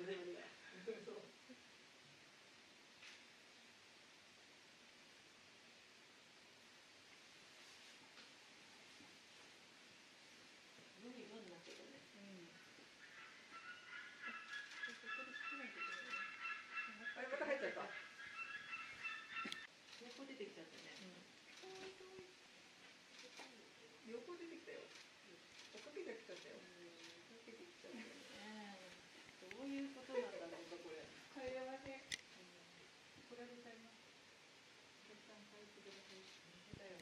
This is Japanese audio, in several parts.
ないんだね、あれが。そう。無理無理なけどね。あれまた入っちゃった。もう出てきちゃったね。横出てきたよ。追っかけてきちゃったよ。どういうことなんだろうか、これ。会話で。怒られちゃいます。お客さん帰ってください。寝たよ。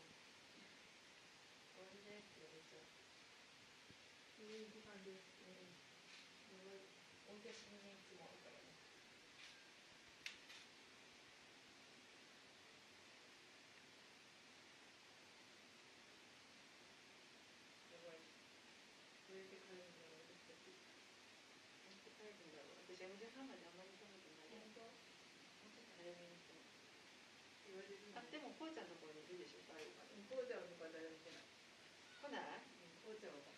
終わりですって言われちゃう。いいご飯です。お休みにいつもあるからね。どうやって帰るんだろう、私たち。どうやって帰るんだろう。私、ジャムジャさんまであんまり食べてない。本当？もうちょっと早めに行っても。言われるの。あ、でも、こうちゃんのところにいるでしょ、最後まで。こうちゃんのところは誰も来ない。来ない？こうちゃんは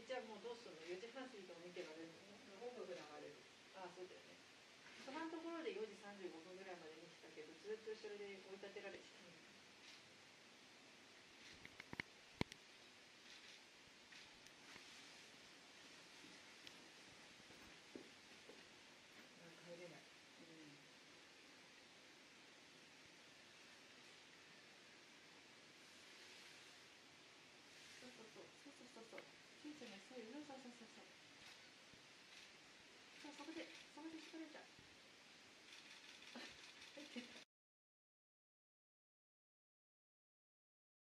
来ない。え、じゃあもうどうするの？4時半過ぎても見てられるの？音楽流れる。ああ、そうだよね。そのところで4時35分ぐらいまで見てたけど、ずっと後ろで追い立てられてた。そうそうそう。ちいちゃんがそういうの、そうそうそうそう。そう、そこで疲れちゃう。